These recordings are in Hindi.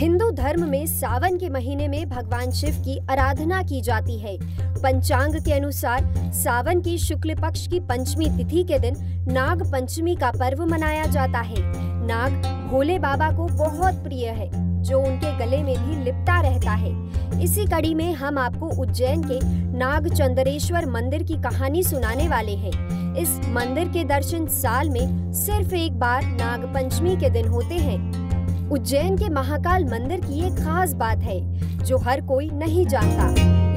हिंदू धर्म में सावन के महीने में भगवान शिव की आराधना की जाती है। पंचांग के अनुसार सावन की शुक्ल पक्ष की पंचमी तिथि के दिन नाग पंचमी का पर्व मनाया जाता है। नाग भोले बाबा को बहुत प्रिय है, जो उनके गले में भी लिपटा रहता है। इसी कड़ी में हम आपको उज्जैन के नागचंद्रेश्वर मंदिर की कहानी सुनाने वाले हैं। इस मंदिर के दर्शन साल में सिर्फ एक बार नाग पंचमी के दिन होते हैं। उज्जैन के महाकाल मंदिर की एक खास बात है जो हर कोई नहीं जानता।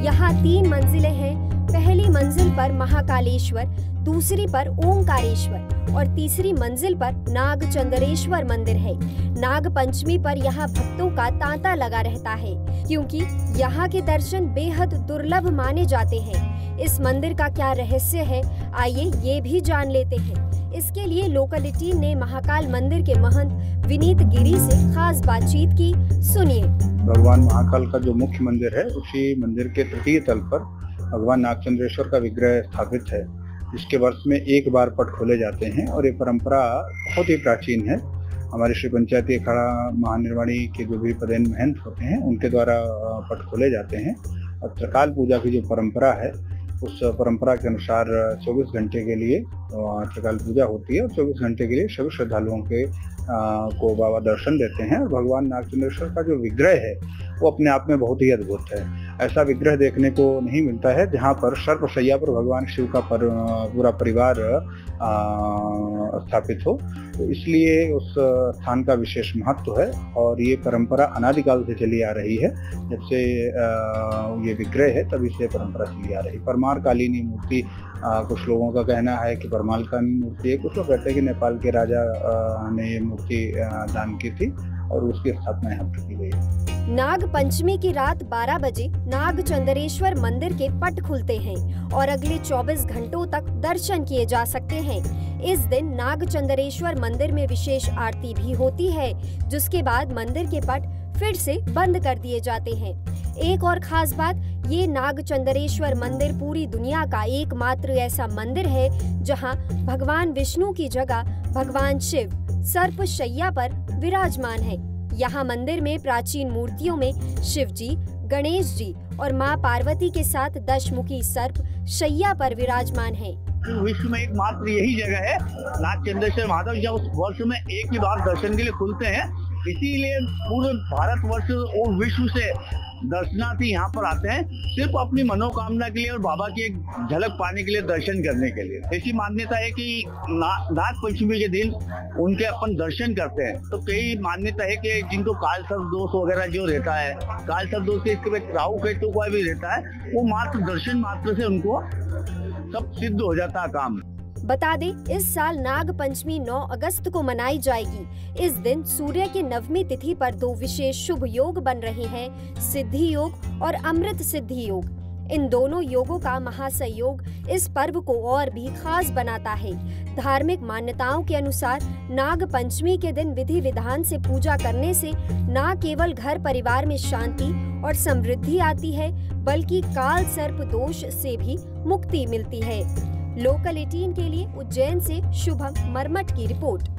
यहाँ 3 मंजिलें हैं। पहली मंजिल पर महाकालेश्वर, दूसरी पर ओंकारेश्वर और तीसरी मंजिल पर नागचंद्रेश्वर मंदिर है। नाग पंचमी पर यहाँ भक्तों का तांता लगा रहता है क्योंकि यहाँ के दर्शन बेहद दुर्लभ माने जाते हैं। इस मंदिर का क्या रहस्य है, आइए ये भी जान लेते हैं। इसके लिए लोकलिटी ने महाकाल मंदिर के महंत विनीत गिरी से खास बातचीत की, सुनिए। भगवान महाकाल का जो मुख्य मंदिर है, उसी मंदिर के तृतीय तल पर भगवान नागचंद्रेश्वर का विग्रह स्थापित है। इसके वर्ष में एक बार पट खोले जाते हैं और ये परंपरा बहुत ही प्राचीन है। हमारे श्री पंचायती अखाड़ा महानिर्वाणी के जो भी पदेन महंत होते हैं, उनके द्वारा पट खोले जाते हैं। और त्रिकाल पूजा की जो परंपरा है, उस परंपरा के अनुसार 24 घंटे के लिए त्रिकाल पूजा होती है और 24 घंटे के लिए सभी श्रद्धालुओं के को बाबा दर्शन देते हैं। और भगवान नागचंद्रेश्वर का जो विग्रह है वो अपने आप में बहुत ही अद्भुत है। ऐसा विग्रह देखने को नहीं मिलता है जहाँ पर सर्पशैया पर भगवान शिव का पूरा परिवार स्थापित हो, तो इसलिए उस स्थान का विशेष महत्व है। और ये परंपरा अनादिकाल से चली आ रही है। जब से ये विग्रह है तभी से परंपरा चली आ रही है। परमारकालीनी मूर्ति, कुछ लोगों का कहना है कि परमारकालीन मूर्ति है, कुछ लोग कहते हैं कि नेपाल के राजा ने ये मूर्ति दान की थी और उसकी स्थापना यहाँ पर की गई। नाग पंचमी की रात 12 बजे नागचंद्रेश्वर मंदिर के पट खुलते हैं और अगले 24 घंटों तक दर्शन किए जा सकते हैं। इस दिन नागचंद्रेश्वर मंदिर में विशेष आरती भी होती है, जिसके बाद मंदिर के पट फिर से बंद कर दिए जाते हैं। एक और खास बात, ये नागचंद्रेश्वर मंदिर पूरी दुनिया का एकमात्र ऐसा मंदिर है जहाँ भगवान विष्णु की जगह भगवान शिव सर्पशैया पर विराजमान है। यहाँ मंदिर में प्राचीन मूर्तियों में शिव जी, गणेश जी और माँ पार्वती के साथ दशमुखी सर्प शैया पर विराजमान है। विश्व में एकमात्र यही जगह है नागचंद्रेश्वर महादेव, जहाँ उस वर्ष में एक ही बार दर्शन के लिए खुलते हैं। इसीलिए पूरे भारतवर्ष और विश्व से दर्शनार्थी यहाँ पर आते हैं, सिर्फ अपनी मनोकामना के लिए और बाबा की एक झलक पाने के लिए, दर्शन करने के लिए। ऐसी मान्यता है कि नाग पंचमी के दिन उनके अपन दर्शन करते हैं। तो कई मान्यता है कि जिनको काल सर्प दोष वगैरह जो रहता है, काल सर्प दोष के राहु केतु का भी रहता है, वो मात्र दर्शन मात्र से उनको सब सिद्ध हो जाता है काम। बता दे, इस साल नाग पंचमी 9 अगस्त को मनाई जाएगी। इस दिन सूर्य के नवमी तिथि पर 2 विशेष शुभ योग बन रहे हैं, सिद्धि योग और अमृत सिद्धि योग। इन दोनों योगों का महासंयोग इस पर्व को और भी खास बनाता है। धार्मिक मान्यताओं के अनुसार नाग पंचमी के दिन विधि विधान से पूजा करने से न केवल घर परिवार में शांति और समृद्धि आती है, बल्कि काल सर्प दोष से भी मुक्ति मिलती है। लोकल 18 के लिए उज्जैन से शुभम मरमट की रिपोर्ट।